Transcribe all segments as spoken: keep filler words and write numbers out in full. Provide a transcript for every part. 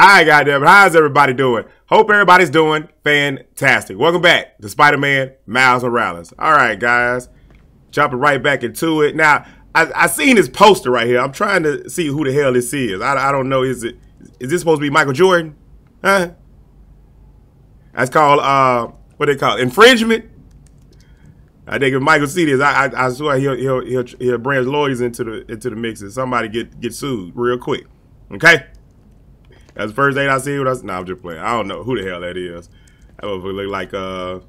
Alright, goddamn, how's everybody doing? Hope everybody's doing fantastic. Welcome back to Spider-Man Miles Morales. Alright, guys, jumping right back into it. Now, I, I seen this poster right here. I'm trying to see who the hell this is. I, I don't know. Is it? Is this supposed to be Michael Jordan? Huh? That's called, uh, what they call it? Infringement? I think if Michael sees this, I, I, I swear he'll, he'll, he'll, he'll bring his lawyers into the, into the mix and somebody get, get sued real quick. Okay? That's the first thing I see. What I nah, I'm just playing. I don't know who the hell that is. That motherfucker look like uh,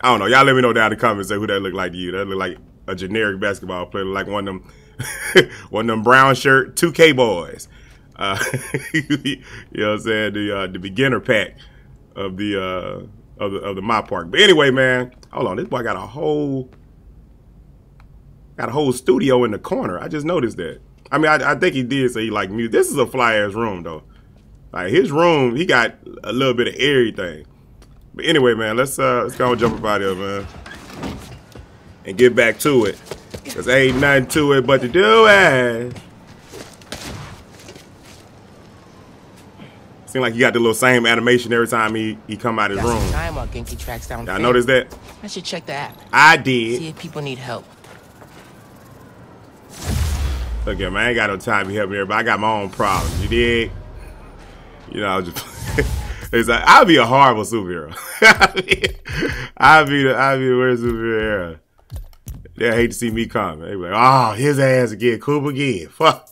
I don't know. Y'all let me know down in the comments who that look like to you. That look like a generic basketball player, like one of them, one of them brown shirt two K boys. Uh, you know what I'm saying? The uh, the beginner pack of the uh of the of the my park. But anyway, man, hold on. This boy got a whole got a whole studio in the corner. I just noticed that. I mean, I, I think he did say he liked music. This is a fly ass room though. Like his room, he got a little bit of everything. But anyway, man, let's uh, let's go and jump up out of here, man, and get back to it, cause ain't nothing to it but to do it. Seems like he got the little same animation every time he he come out his room. I noticed that. I should check the app. I did. See if people need help. Look at man, I ain't got no time to help everybody. I got my own problems. You dig? You know, I was just it's like I'd be a horrible superhero. I'd be the I'd be the worst superhero. They hate to see me comment. They be like, oh, his ass again, Cooper again. Fuck.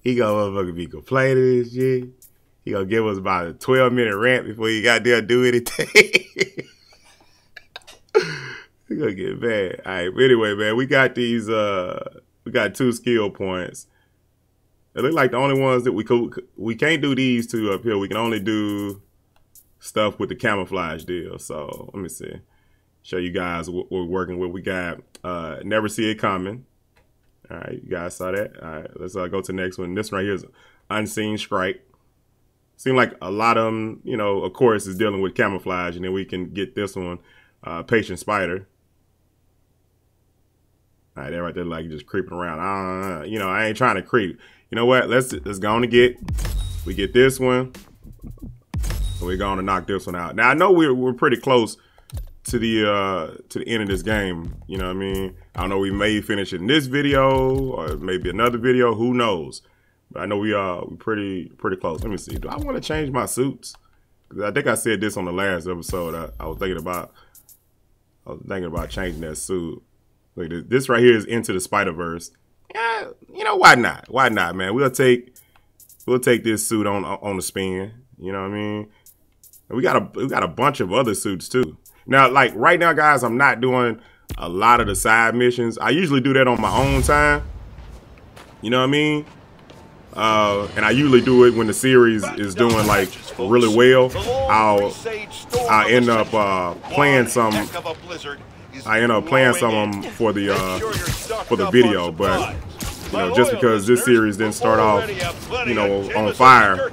He gonna motherfucking be complaining and shit. He gonna give us about a twelve minute rant before he got there to do anything. He gonna get bad. Alright, but anyway, man, we got these uh we got two skill points. It look like the only ones that we could, we can't do these two up here. We can only do stuff with the camouflage deal. So let me see, show you guys what we're working with. We got uh, never see it coming. All right, you guys saw that. All right, let's uh, go to the next one. This one right here is unseen strike. Seems like a lot of them, you know, of course, is dealing with camouflage, and then we can get this one, uh, patient spider. All right, that right there, like just creeping around. Uh, you know, I ain't trying to creep. You know what? Let's let's go on and get. We get this one. So we're going to knock this one out. Now I know we're we're pretty close to the uh, to the end of this game. You know what I mean? I don't know. We may finish in this video or maybe another video. Who knows? But I know we are uh, pretty pretty close. Let me see. Do I want to change my suits? Because I think I said this on the last episode. I, I was thinking about I was thinking about changing that suit. Look, this, this right here is Into the Spider-Verse. Yeah, you know, why not? Why not, man? We'll take we'll take this suit on on the spin. You know what I mean? We got a we got a bunch of other suits too. Now, like right now, guys, I'm not doing a lot of the side missions. I usually do that on my own time. You know what I mean? Uh, and I usually do it when the series is doing like really well. I'll I end up uh, playing some. I end up playing some of them for the uh, for the video, but you know, just because this series didn't start off, you know, on fire,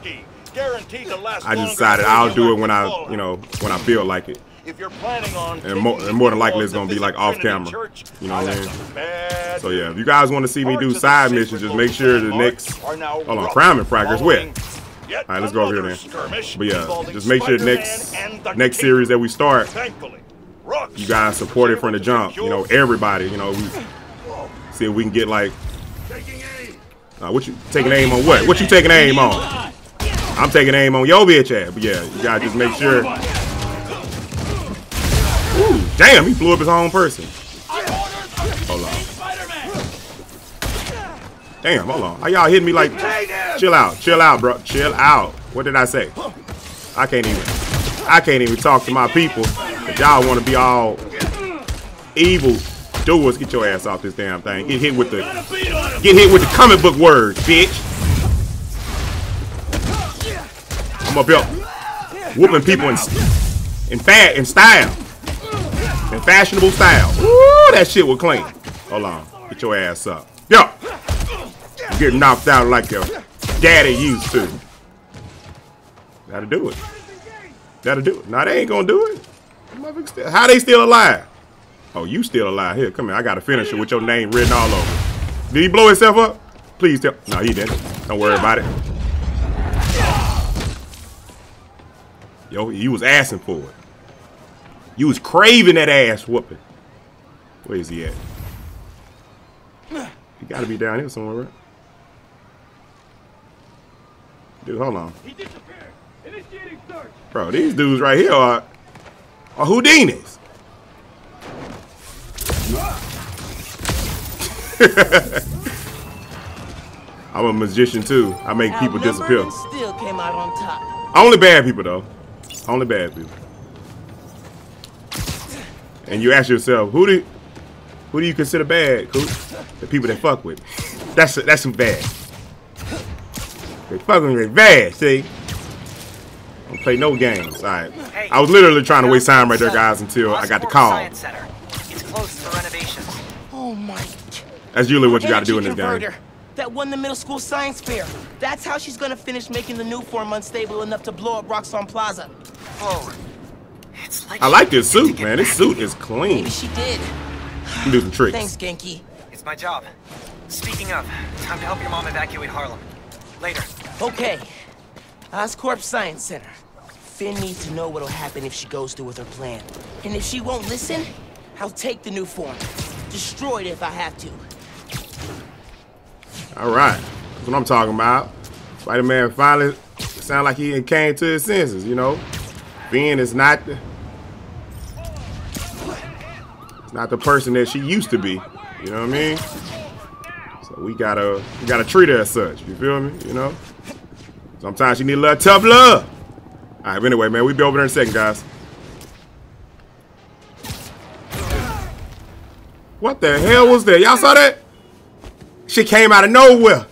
I just decided I'll do it when I, you know, when I feel like it. And more, and more than likely, it's gonna be like off camera. You know what I mean? So yeah, if you guys want to see me do side missions, just make sure the next hold on, crime and progress wet. All right, let's go over here then. But yeah, just make sure the next next series that we start. You guys support it from the jump, you know, everybody, you know, we see if we can get like, uh, what you taking aim on what? What you taking aim on? I'm taking aim on your bitch ass, but yeah, you gotta just make sure. Ooh, damn, he blew up his own person. Hold on. Damn, hold on. How y'all hitting me like, chill out, chill out, bro, chill out. What did I say? I can't even, I can't even talk to my people. If y'all want to be all evil doers, get your ass off this damn thing. Get hit with the get hit with the comic book words, bitch. I'm up here whooping people in in fat in style, in fashionable style. Ooh, that shit was clean. Hold on, get your ass up. Yo, you get knocked out like your daddy used to. Gotta do it. Gotta do it. Now they ain't gonna do it. How they still alive? Oh, you still alive. Here, come here. I got to finish it with your name written all over. Did he blow himself up? Please tell. No, he didn't. Don't worry about it. Yo, you was asking for it. You was craving that ass whooping. Where is he at? He gotta be down here somewhere, right? Dude, hold on. He disappeared. Initiating search. Bro, these dudes right here are are Houdinis. I'm a magician too. I make people disappear. Still came out on top. Only bad people though. Only bad people. And you ask yourself, who do who do you consider bad? Who? The people that fuck with. That's that's who bad. They fucking with bad. See. Don't play no games. All right. Hey, I was literally trying to waste time right there, guys, until I got the call. Science Center. It's close for renovations. Oh my. That's usually what you got to do in this game. That won the middle school science fair. That's how she's gonna finish making the new form unstable enough to blow up Roxxon Plaza. Forward. It's like I like this suit, man. This suit is clean. Maybe she did. You do some tricks. Thanks, Genki. It's my job. Speaking of, time to help your mom evacuate Harlem. Later. Okay. Oscorp Science Center. Finn needs to know what'll happen if she goes through with her plan. And if she won't listen, I'll take the new form. Destroy it if I have to. Alright, that's what I'm talking about. Spider-Man finally sound like he came to his senses, you know. Finn is not the, it's not the person that she used to be, you know what I mean? So we gotta, we gotta treat her as such, you feel me, you know? Sometimes she need a little tough love. Alright, but anyway, man, we'll be over there in a second, guys. What the hell was that? Y'all saw that? She came out of nowhere.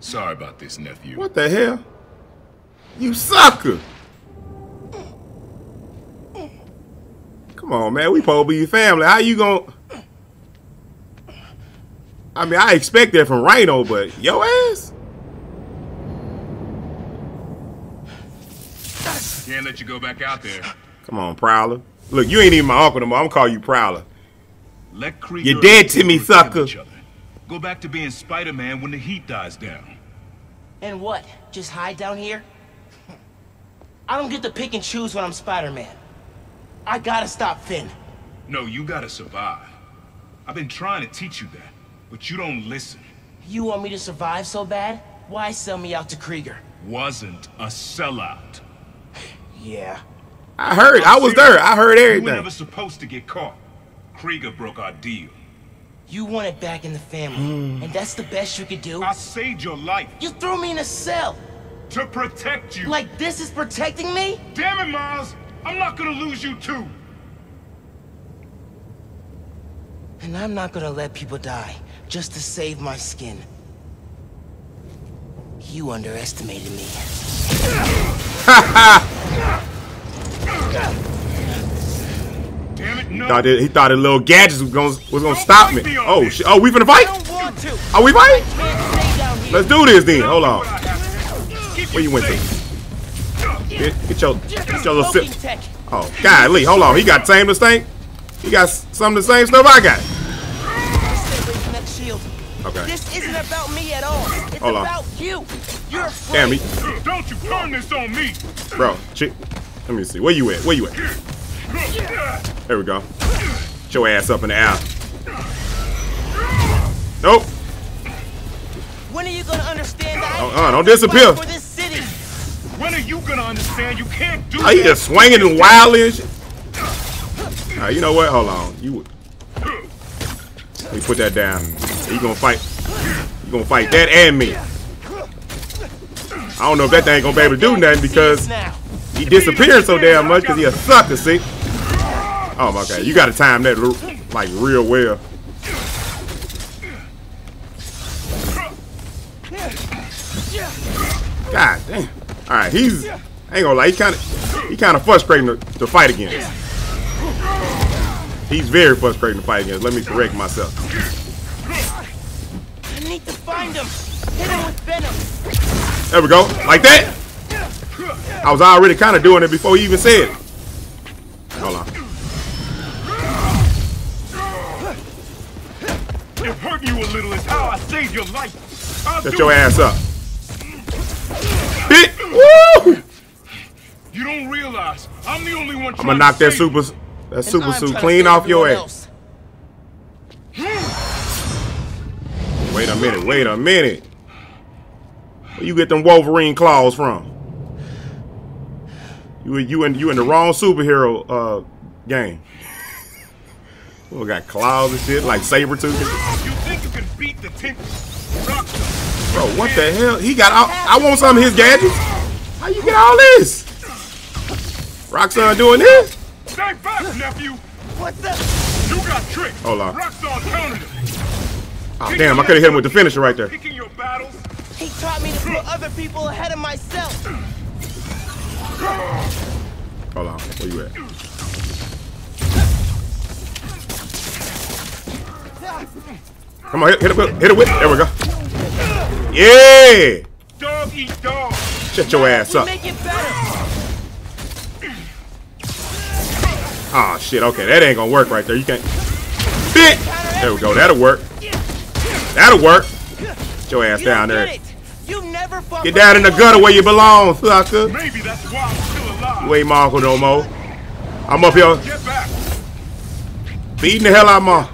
Sorry about this, nephew. What the hell? You sucker! Come on, man. We supposed to be your family. How you gonna... I mean, I expect that from Rhino, but yo ass? Can't let you go back out there. Come on, Prowler. Look, you ain't even my uncle no more. I'm gonna call you Prowler. Let Krieger You're dead to me, sucker. Go back to being Spider-Man when the heat dies down. And what? Just hide down here? I don't get to pick and choose when I'm Spider-Man. I gotta stop Finn. No, you gotta survive. I've been trying to teach you that, but you don't listen. You want me to survive so bad? Why sell me out to Krieger? Wasn't a sellout. Yeah. I heard. I was there. I heard everything. We were never supposed to get caught. Krieger broke our deal. You want it back in the family, and that's the best you could do? I saved your life. You threw me in a cell. To protect you. Like this is protecting me? Damn it, Miles. I'm not going to lose you, too. And I'm not going to let people die just to save my skin. You underestimated me. Ha ha! Damn it, no. He thought that, he thought that little gadgets was gonna was gonna stop me. Oh shit! Oh, we finna fight? Are we fighting? Let's do this then. Hold on. Where you went to? Get, get your get your little sip. Oh golly! Hold on. He got the same as thing. He got some of the same stuff I got. Okay. This isn't about me at all. It's hold about on. You. You're damn me. Don't you turn this on me, bro. Chick. Let me see. Where you at? Where you at? There we go. Get your ass up in the air. Nope. When are you gonna understand that? Uh, uh, don't disappear. For this city. When are you gonna understand? You can't do. Are you just swinging and wildly and shit? All right, you know what? Hold on. You. Let me put that down. You gonna fight? You gonna fight that and me? I don't know if that thing gonna be able to do nothing because. He disappeared so damn much because he a sucker, see? Oh my god, you gotta time that like real well. God damn. Alright, he's I ain't gonna lie, he kinda he kinda frustrating to, to fight against. He's very frustrating to fight against. Let me correct myself. I need to find him. Hit him with venom. There we go. Like that? I was already kind of doing it before he even said it. Hold on. If hurting you a little is how I save your life, I'll shut your it. ass up. Woo! You don't realize I'm the only one. I'm gonna knock that super that and super I'm suit clean off your ass. Wait a minute, wait a minute. Where you get them Wolverine claws from? You you in you in the wrong superhero uh game. We got claws and shit like Sabretooth. You think you can beat the Bro, what the hell? He got all, I want some of his gadgets. How you get all this? Roxxon doing this? Stay back, nephew. What's up? You got tricked. Hold on. Roxxon countered him. Oh damn, I could have hit him with the finisher right there. Picking your battles. He taught me to put other people ahead of myself. Hold on. Where you at? Come on, hit, hit it, hit it with. There we go. Yeah. Dog eat dog. Shut your ass up. Ah, oh, shit. Okay, that ain't gonna work right there. You can't. Bit. There we go. That'll work. That'll work. Get your ass down there. Get down in the gutter where you belong, sucker. Maybe that's why I'm still alive. Ain't Marvel no more. I'm up here beating the hell out of Marvel.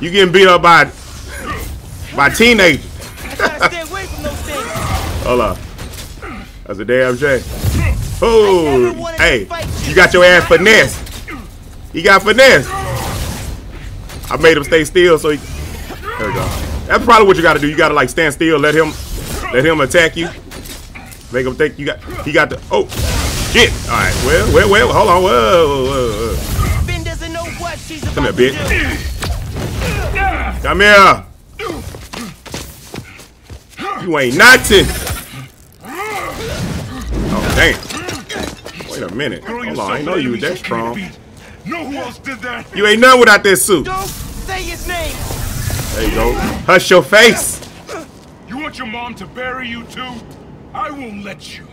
You getting beat up by by teenagers. Hold up. That's a damn shame. Oh, hey, you got your ass finesse. You got finesse. I made him stay still, so he. There we go. That's probably what you got to do. You got to like stand still, let him, let him attack you. Make him think you got. He got the. Oh, shit. All right. Well, well, well. Hold on. Whoa, whoa, whoa. Ben doesn't know what she's about. Come here, bitch. Come here. You ain't nothing. Oh, damn. Wait a minute. Hold on. I know you that strong. You ain't nothing without that suit. There you go. Hush your face. You want your mom to bury you too? I won't let you.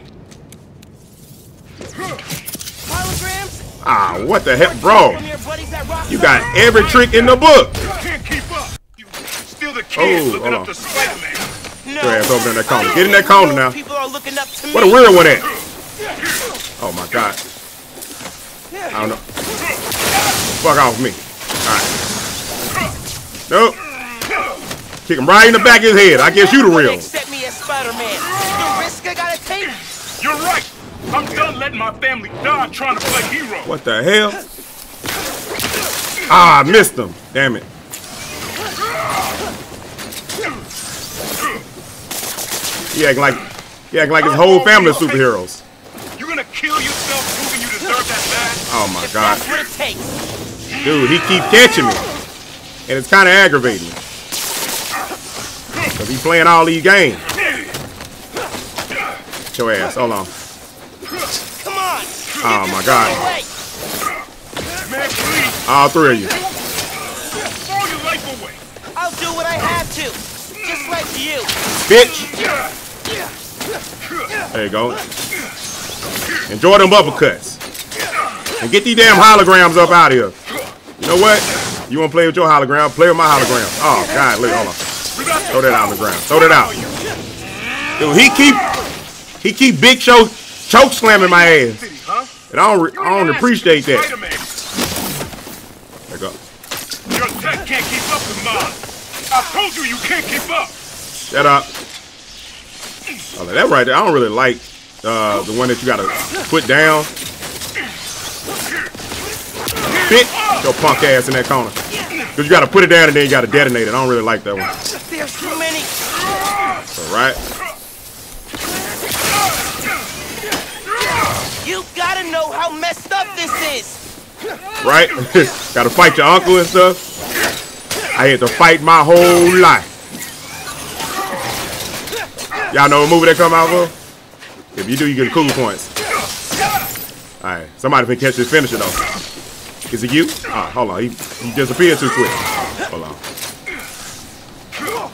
Ah, what the heck, bro? You got every trick in the book. The kids oh, hold up on. To no. Your ass over in that corner. Get in that corner now. What a weird one at. Oh my god. I don't know. Fuck off me. Alright. Nope. Kick him right in the back of his head. I guess you the real. Accept me as Spider-Man. The risk I gotta take. You're right. I'm done letting my family die trying to play hero. What the hell? Ah, I missed him. Damn it. He acting like, he acting like his whole family is superheroes. You're gonna kill yourself proving you deserve that bad. Oh my god. Dude, he keep catching me. And it's kind of aggravating. Because he's playing all these games. Get your ass. Hold on. Oh my god. All three of you. I'll do what I have to. Just like you. Bitch. There you go. Enjoy them uppercuts. And get these damn holograms up out of here. You know what? You want to play with your hologram? Play with my hologram. Oh, God. Look, hold on. Throw that out on the ground. Throw that out. Dude, he keep, he keep Big Show choke slamming my ass. And I don't, I don't appreciate that. There you go. Your tech can't keep up with mine. I told you you can't keep up. Shut up. Oh, that right there. I don't really like uh, the one that you gotta put down. Bitch, your punk ass in that corner. Cause you gotta put it down and then you gotta detonate it. I don't really like that one. There's too many. All right. You gotta know how messed up this is. Right? Gotta fight your uncle and stuff. I had to fight my whole life. Y'all know what movie that come out for? If you do, you get cool points. Alright, somebody can catch this finisher though. Is it you? Ah, hold on. He, he disappeared too quick. Hold on. Well,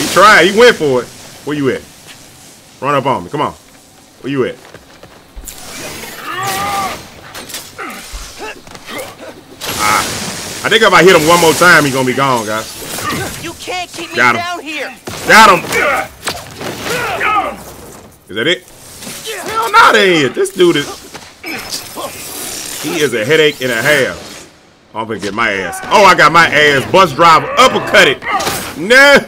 he tried. He went for it. Where you at? Run up on me. Come on. Where you at? I think if I hit him one more time, he's gonna be gone, guys. You can't keep me Got him. down here. Got him. Is that it? Hell no, that ain't it. This dude is. He is a headache and a half. I'm gonna get my ass. Oh, I got my ass. Bus driver, uppercut it. Nah.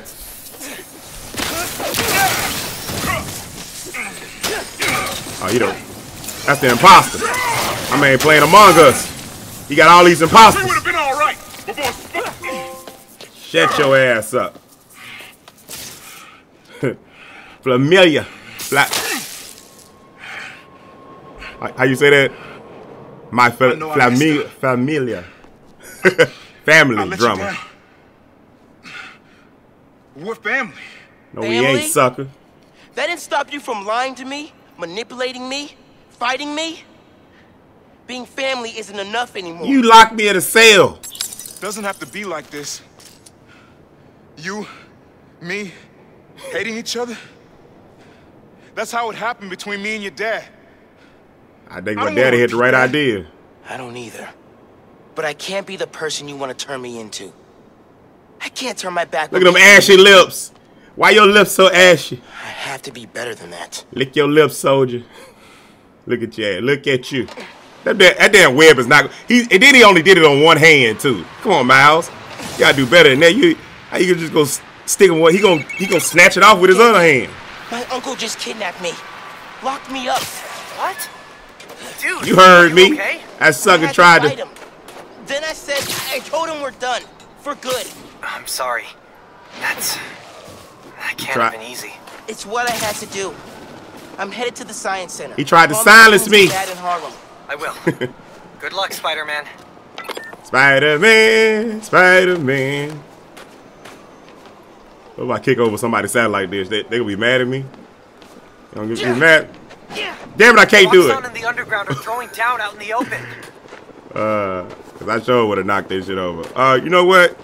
Oh, you know, that's the imposter. I mean, playing Among Us. He got all these imposters. Shut your ass up. Familiar. Fla How you say that? My fa fami familia. Family drama. We're family. No, family? We ain't, sucker. That didn't stop you from lying to me, manipulating me, fighting me. Being family isn't enough anymore. You locked me in a cell. Doesn't have to be like this. You, me, hating each other? That's how it happened between me and your dad. I think my daddy had the right idea. I don't either. But I can't be the person you want to turn me into. I can't turn my back. Look at them ashy lips. Why your lips so ashy? I have to be better than that. Lick your lips, soldier. Look at you. Look at you. That, that damn web is not... He, and then he only did it on one hand, too. Come on, Miles. You gotta do better than that. You... How you just gonna stick him? What he gonna he gonna snatch it off with his other hand? My uncle just kidnapped me, locked me up. What? Dude, you heard you me. Okay? That sucker tried to. to... Him. Then I said I told him we're done for good. I'm sorry. That's that can't Try. have been easy. It's what I had to do. I'm headed to the science center. He tried to All silence me. Dad in Harlem. I will. Good luck, Spider-Man. Spider-Man, Spider-Man. What if I kick over somebody's satellite dish? They they gonna be mad at me. They gonna be mad. Damn it! I can't do it. Roxxon in the underground are throwing down out in the open. Uh, cause I sure would have knocked this shit over. Uh, you know what?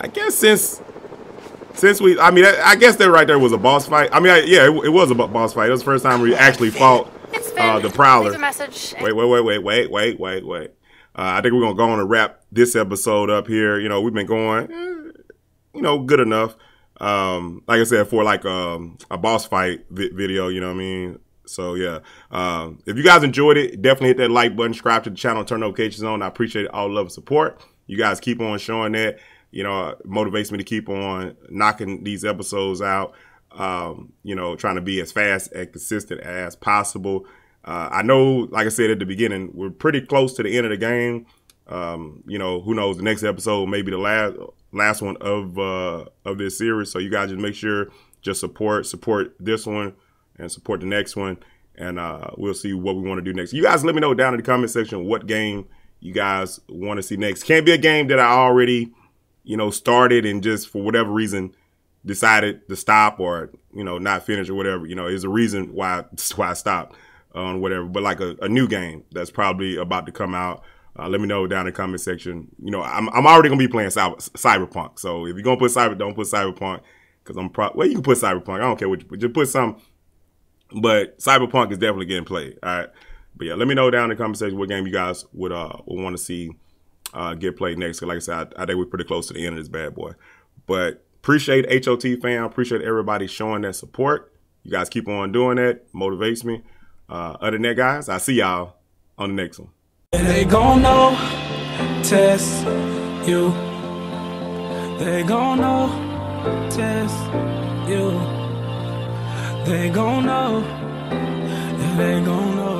I guess since since we, I mean, I, I guess that right there was a boss fight. I mean, I, yeah, it, it was a boss fight. It was the first time we actually fought uh, the Prowler. Wait, wait, wait, wait, wait, wait, wait, wait. Uh, I think we're gonna go on and wrap this episode up here. You know, we've been going. Eh, you know, good enough. Um, like I said, for like um, a boss fight vi video, you know what I mean? So, yeah. Um, if you guys enjoyed it, definitely hit that like button, subscribe to the channel, turn notifications on. I appreciate all love and support. You guys keep on showing that. You know, it motivates me to keep on knocking these episodes out. Um, you know, trying to be as fast and consistent as possible. Uh, I know, like I said at the beginning, we're pretty close to the end of the game. Um, you know, who knows, the next episode may be the last... last one of uh of this series, so you guys just make sure just support support this one and support the next one, and uh we'll see what we want to do next. You guys let me know down in the comment section what game you guys want to see next. Can't be a game that I already, you know, started and just for whatever reason decided to stop, or you know, not finish or whatever. You know, there's a reason why why I stopped on whatever, but like a, a new game that's probably about to come out. Uh, let me know down in the comment section. You know, I'm, I'm already going to be playing cyber, Cyberpunk. So if you're going to put Cyber, don't put Cyberpunk. Because I'm probably, well, you can put Cyberpunk. I don't care what you put. Just put some. But Cyberpunk is definitely getting played. All right. But yeah, let me know down in the comment section what game you guys would, uh, would want to see uh, get played next. Because like I said, I, I think we're pretty close to the end of this bad boy. But appreciate H O T fam. Appreciate everybody showing that support. You guys keep on doing that. Motivates me. Uh, other than that, guys, I'll see y'all on the next one. They gon' notice you. They gon' notice you. They gon' know. Yeah, they gon' know.